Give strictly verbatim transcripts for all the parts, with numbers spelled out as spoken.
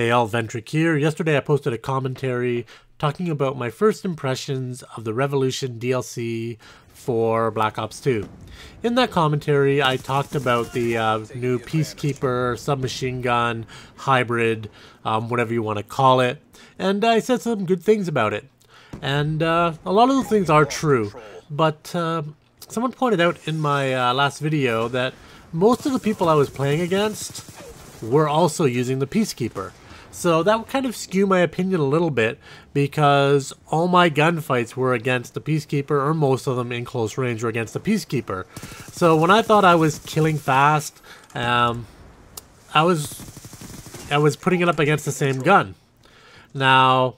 Hey, all, Ventrick here. Yesterday I posted a commentary talking about my first impressions of the Revolution D L C for Black Ops two. In that commentary I talked about the uh, new Peacekeeper, submachine gun, hybrid, um, whatever you want to call it, and I said some good things about it. And uh, a lot of those things are true, but uh, someone pointed out in my uh, last video that most of the people I was playing against were also using the Peacekeeper. So that would kind of skew my opinion a little bit, because all my gunfights were against the Peacekeeper, or most of them in close range were against the Peacekeeper. So when I thought I was killing fast, um, I was I was putting it up against the same gun. Now,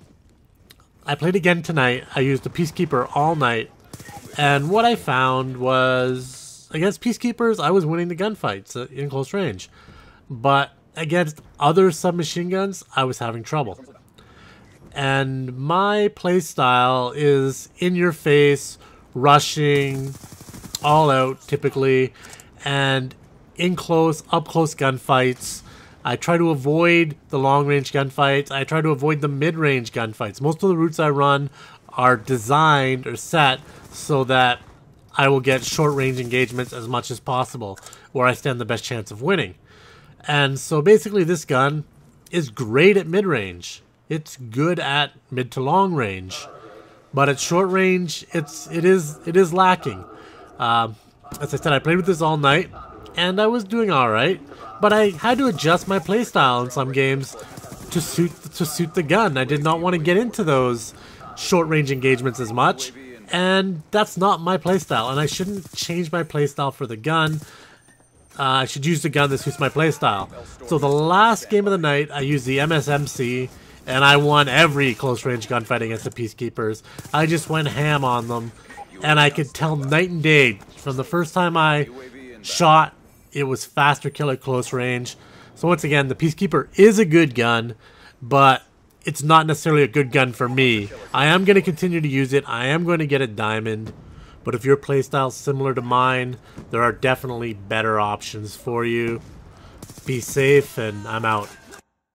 I played again tonight. I used the Peacekeeper all night, and what I found was against Peacekeepers, I was winning the gunfights in close range, but against other submachine guns, I was having trouble. And my playstyle is in your face, rushing, all out typically, and in close, up close gunfights. I try to avoid the long range gunfights. I try to avoid the mid range gunfights. Most of the routes I run are designed or set so that I will get short range engagements as much as possible, where I stand the best chance of winning. And so basically this gun is great at mid-range. It's good at mid to long range, but at short range, it's it is it is lacking. Uh, as I said, I played with this all night, and I was doing all right, but I had to adjust my playstyle in some games to suit to suit the gun. I did not want to get into those short-range engagements as much, and that's not my playstyle. And I shouldn't change my playstyle for the gun. Uh, I should use the gun that suits my playstyle. So the last game of the night, I used the M S M C, and I won every close-range gunfight against the Peacekeepers. I just went ham on them, and I could tell night and day. From the first time I shot, it was faster kill at close range. So once again, the Peacekeeper is a good gun, but it's not necessarily a good gun for me. I am going to continue to use it. I am going to get a diamond. But if your playstyle is similar to mine, there are definitely better options for you. Be safe, and I'm out.